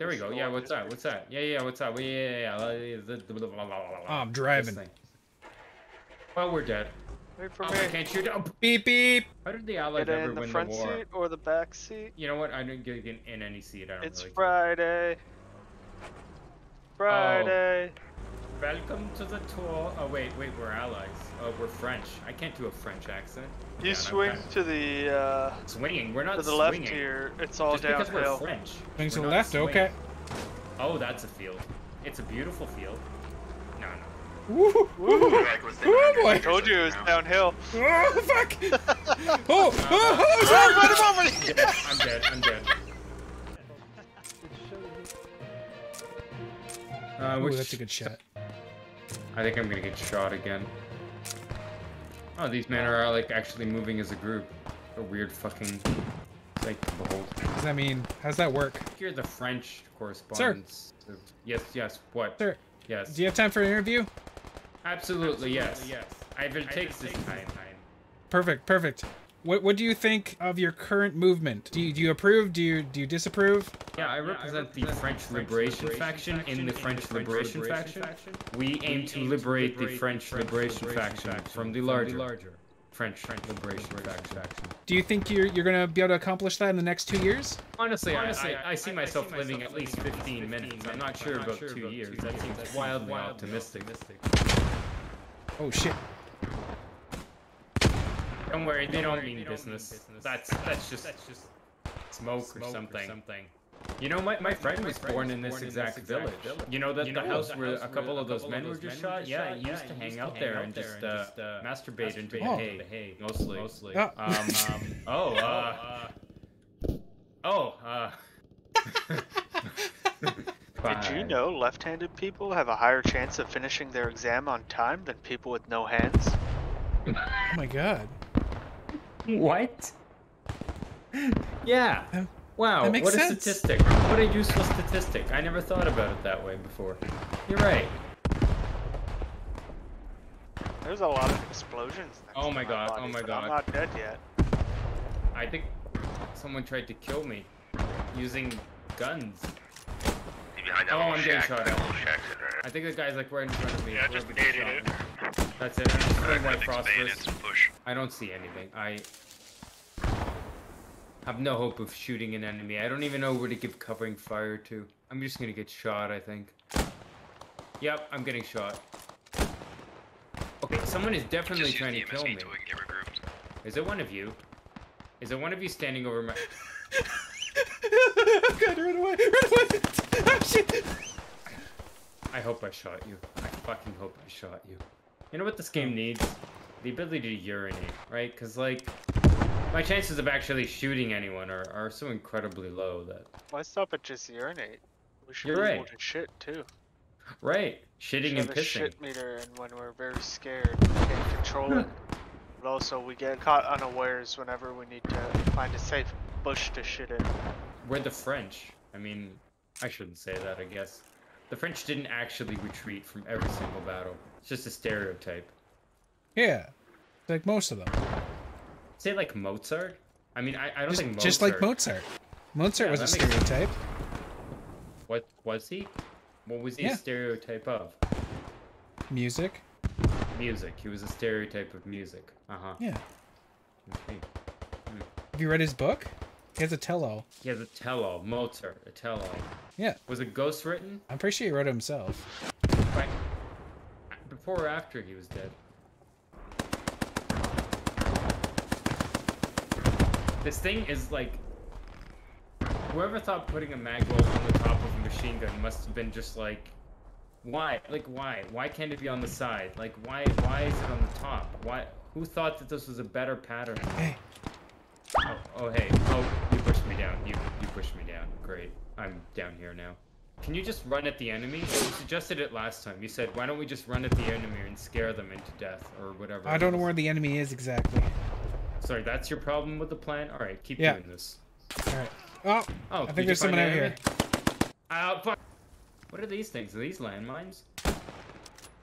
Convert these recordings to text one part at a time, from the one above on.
There we go. Yeah, what's that? What's that? Yeah, yeah, what's that? Yeah. I'm driving. Well, we're dead. Wait for me. I can't shoot. Oh, beep, beep. How did the Allies ever win the war? In the front seat or the back seat? You know what? I didn't get in any seat. I don't really care. It's Friday. Friday. Oh. Welcome to the tour. Oh, wait, wait. We're Allies. Oh, we're French. I can't do a French accent. You swing to the, Swinging? We're not to the swinging. Left here. It's all downhill. Just because we're French. Swing to the left? Swinging. Okay. Oh, that's a field. It's a beautiful field. No, no. Woo! Woo! Oh boy! I told you it was downhill. Oh, fuck! Oh! Oh! Sorry, buddy! I'm dead. I'm dead. I'm dead. Ooh, that's a good shot. I think I'm gonna get shot again. Oh, these men are like actually moving as a group. A weird fucking sight to behold. What does that mean? How's that work? You're the French correspondence. Sir. Yes, yes. What? Sir. Yes. Do you have time for an interview? Absolutely, yes. Yes. I will take this time. Perfect, perfect. What do you think of your current movement? Do you approve? Do you disapprove? Yeah, I represent the French Liberation Faction in the French Liberation Faction. We aim to liberate the French Liberation Faction from the larger French Liberation Faction. Do you think you're gonna be able to accomplish that in the next 2 years? Honestly, I see myself living at least 15 minutes. I'm not sure about 2 years. That seems wildly optimistic. Oh shit. Don't worry, they don't mean business. That's just smoke or something. You know, my friend was born in this exact village. You know that the house where a couple of those men were just shot? Yeah, he used to hang out there and just masturbate into the hay, mostly. Did you know left-handed people have a higher chance of finishing their exam on time than people with no hands? Oh my god. What? Yeah. Wow, that makes sense. A statistic. What a useless statistic. I never thought about it that way before. You're right. There's a lot of explosions. Oh my god, oh my god. I'm not dead yet. I think someone tried to kill me using guns. Oh, I'm getting shot at. I think the guy's like right in front of me. Yeah, just dated it. That's it. I don't see anything. I have no hope of shooting an enemy. I don't even know where to give covering fire to. I'm just gonna get shot, I think. Yep, I'm getting shot. Okay, someone is definitely trying to kill me. Is it one of you? Is it one of you standing over my... Oh god, run away! Run away! Oh shit! I hope I shot you. I fucking hope I shot you. You know what this game needs? The ability to urinate, right? Cause like... my chances of actually shooting anyone are so incredibly low that... why stop at just urinate? We should be able to shit, too. Right. Shitting and pissing. We should have a shit meter, and when we're very scared, we can't control it. But also, we get caught unawares whenever we need to find a safe bush to shit in. We're the French. I mean, I shouldn't say that, I guess. The French didn't actually retreat from every single battle. It's just a stereotype. Yeah. Like most of them. Say like Mozart? I mean, I don't think Mozart... just like Mozart. Mozart was a stereotype. What was he? What was he a stereotype of? Music. Music. He was a stereotype of music. Uh-huh. Yeah. Okay. Hmm. Have you read his book? He has a tell-all. He has a tell-all. Mozart. A tell-all. Yeah. Was it ghostwritten? I'm pretty sure he wrote it himself. Right. Before or after he was dead. This thing is like, whoever thought putting a magwell on the top of a machine gun must have been just like, why? Like why? Why can't it be on the side? Like why is it on the top? Why? Who thought that this was a better pattern? Hey. Oh, oh hey. Oh, you pushed me down. You pushed me down. Great. I'm down here now. Can you just run at the enemy? You suggested it last time. You said, why don't we just run at the enemy and scare them into death or whatever. I don't know where the enemy is exactly. Sorry, that's your problem with the plan? Alright, keep doing this. Alright. Oh, oh, I think there's someone out here. Fuck. What are these things? Are these landmines?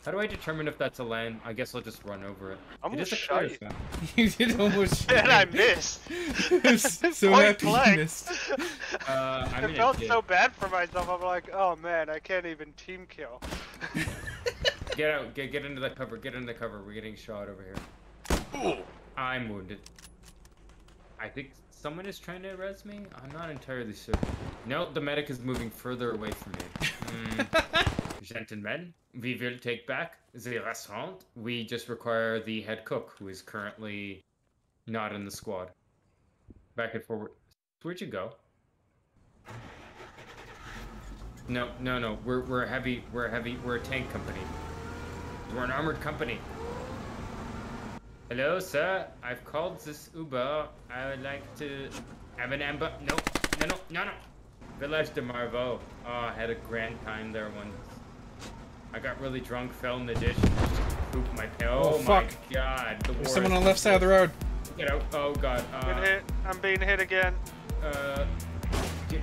How do I determine if that's a land? I guess I'll just run over it. Almost shot you. You did almost shot. And I missed. So happy you missed. I felt so bad for myself. I'm like, oh man, I can't even team kill. Get out. Get into that cover. Get into the cover. We're getting shot over here. Ooh. I'm wounded. I think someone is trying to arrest me. I'm not entirely certain. No, the medic is moving further away from me. Gentlemen, we will take back the restaurant. We just require the head cook, who is currently not in the squad. Back and forward. Where'd you go? No, no, no. We're heavy. We're heavy. We're a tank company. We're an armored company. Hello, sir. I've called this Uber. I would like to have an amber. No, no, no, no, no. Village de Marvaux. Oh, I had a grand time there once. I got really drunk, fell in the ditch, pooped my pill. Oh, fuck. My god. There's someone on the left side of the road. Get out. Oh, god. Been hit. I'm being hit again.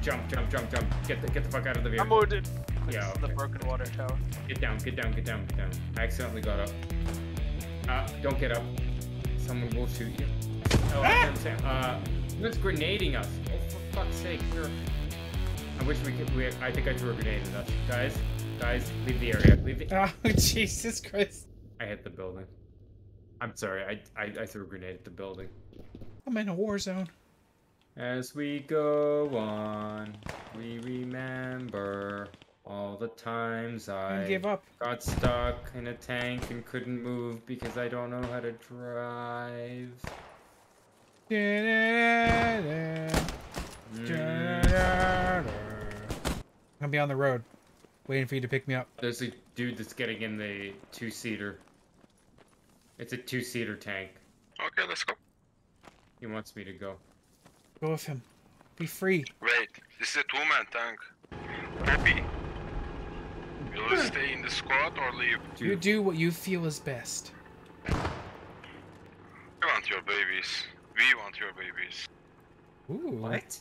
Jump, jump, jump, jump. Get the fuck out of the vehicle. I'm wounded. Yeah, okay. The broken water tower. Get down, get down, get down, get down. I accidentally got up. Don't get up. Someone will shoot you. Oh, ah! Who's grenading us? Oh, for fuck's sake. We're... I wish we could. I think I threw a grenade at us. Guys. Guys, leave the area. Leave the area. Oh, Jesus Christ. I hit the building. I'm sorry. I threw a grenade at the building. I'm in a war zone. As we go on, we remember all the times I gave up. Got stuck in a tank and couldn't move because I don't know how to drive. I'm gonna be on the road. Waiting for you to pick me up. There's a dude that's getting in the two-seater. It's a two-seater tank. Okay, let's go. He wants me to go. Go with him. Be free. Wait, this is a two-man tank. Happy. You'll stay in the squad or leave? You do what you feel is best. I want your babies. We want your babies. Ooh. What?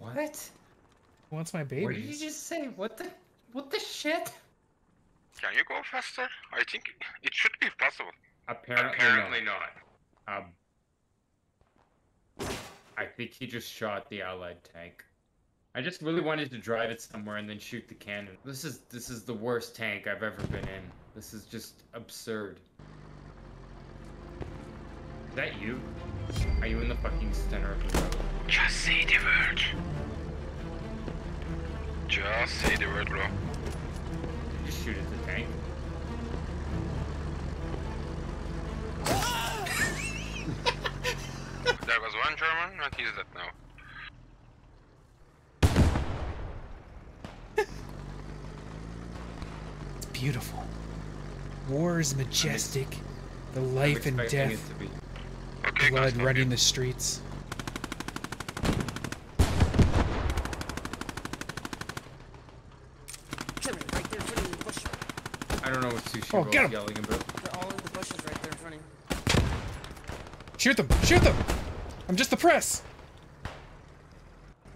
What? Who wants my babies? What did you just say? What the shit? Can you go faster? I think it should be possible. Apparently not. I think he just shot the allied tank. I just really wanted to drive it somewhere and then shoot the cannon. This is the worst tank I've ever been in. This is just absurd. Is that you? Are you in the fucking center of the road? Just say the word. Just say the word, bro. Just shoot at the tank. There was one German, and he's dead now. It's beautiful. War is majestic. The life and death. Okay, blood running the streets. I don't know what Sushi Roll is yelling about. They're all in the bushes right there in front of you. Shoot them! Shoot them! I'm just the press!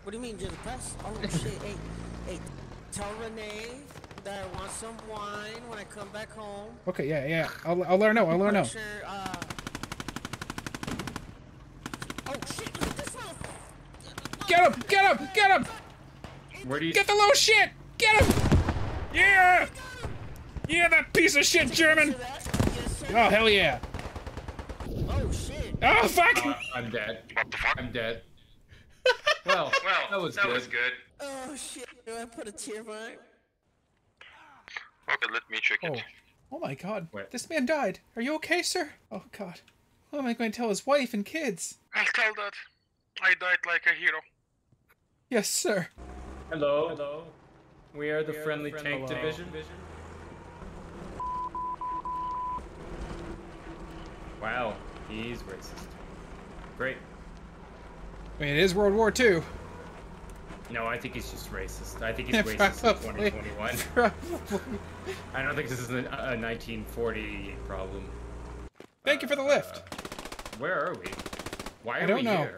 What do you mean, you're the press? Oh shit, hey, tell Renee that I want some wine when I come back home. Okay, yeah, I'll let her know, I'll let her know. Sure, Oh shit, look at this one! Get him! Get him! Get him! Where do you... Get the low shit! Get him! Yeah! Yeah, that piece of shit German! Oh, hell yeah! Oh, shit! Oh, fuck! I'm dead. What the fuck? I'm dead. Well, that was good. Oh, shit. I put a tear by it. Okay, let me check it. Oh, my God. Wait. This man died. Are you okay, sir? Oh, God. What am I going to tell his wife and kids? I'll tell that. I died like a hero. Yes, sir. Hello. Hello. We are the friendly tank division. Wow, he's racist. Great. I mean, it is World War 2. No, I think he's just racist. I think he's racist in 2021. Probably. I don't think this is a 1940 problem. Thank you for the lift. Where are we? Why are we here? I don't know.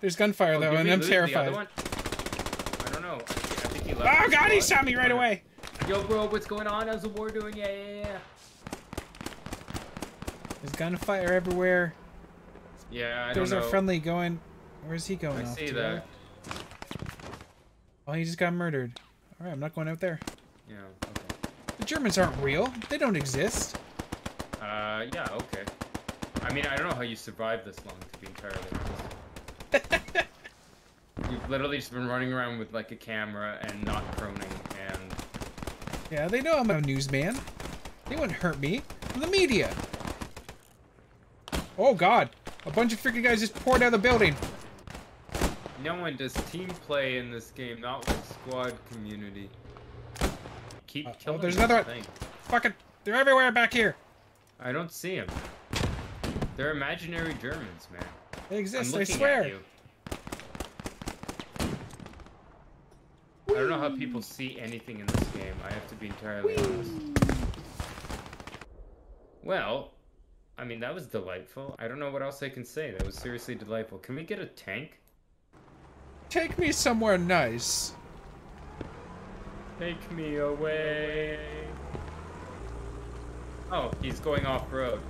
There's gunfire, though, and I'm terrified. I don't know. I think he left. Oh, God, he shot me right away. Yo, bro, what's going on? How's the war doing? Yeah. There's gunfire everywhere. Yeah, I don't know. There's our friendly going. Where's he going? I see that. Oh, he just got murdered. All right, I'm not going out there. Yeah. Okay. The Germans aren't real. They don't exist. Yeah. Okay. I mean, I don't know how you survived this long, to be entirely honest. You've literally just been running around with like a camera and not proning and. Yeah, they know I'm a newsman. They wouldn't hurt me. I'm the media. Oh God! A bunch of freaking guys just poured out of the building. No one does team play in this game, not with squad community. Keep killing. Oh, there's another one. Fucking, they're everywhere back here. I don't see them. They're imaginary Germans, man. They exist. I swear. At you. I don't know how people see anything in this game. I have to be entirely honest. Well. I mean, that was delightful. I don't know what else I can say. That was seriously delightful. Can we get a tank? Take me somewhere nice. Take me away. Oh, he's going off-road.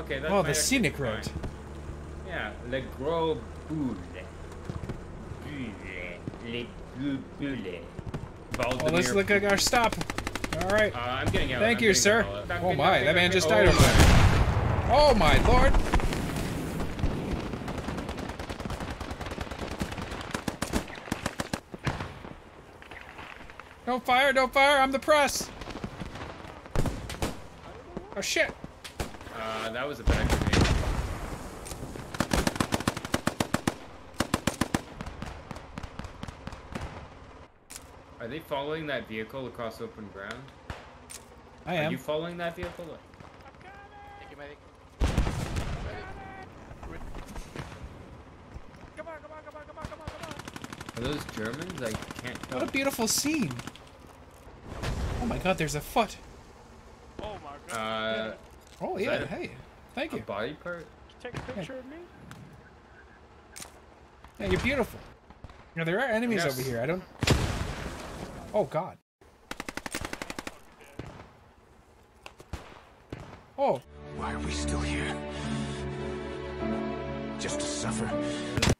Okay, that's the scenic road. Yeah, Le Gros Boule. Le Gros Boule. Oh, let's look at our stop. All right. I'm getting out. Thank you, sir. Oh my, that man just died over there. Oh my lord! Don't fire! Don't fire! I'm the press. Oh shit! That was a bad grenade. Are they following that vehicle across open ground? I am. Are you following that vehicle? Take him, medic. Are those Germans? I can't tell. What a beautiful scene. Oh my god, there's a foot. Oh my god. Oh yeah, hey. Thank you. Body part? Take a picture of me? Yeah, you're beautiful. You know, there are enemies over here. I don't... Oh god. Oh. Why are we still here? Just to suffer.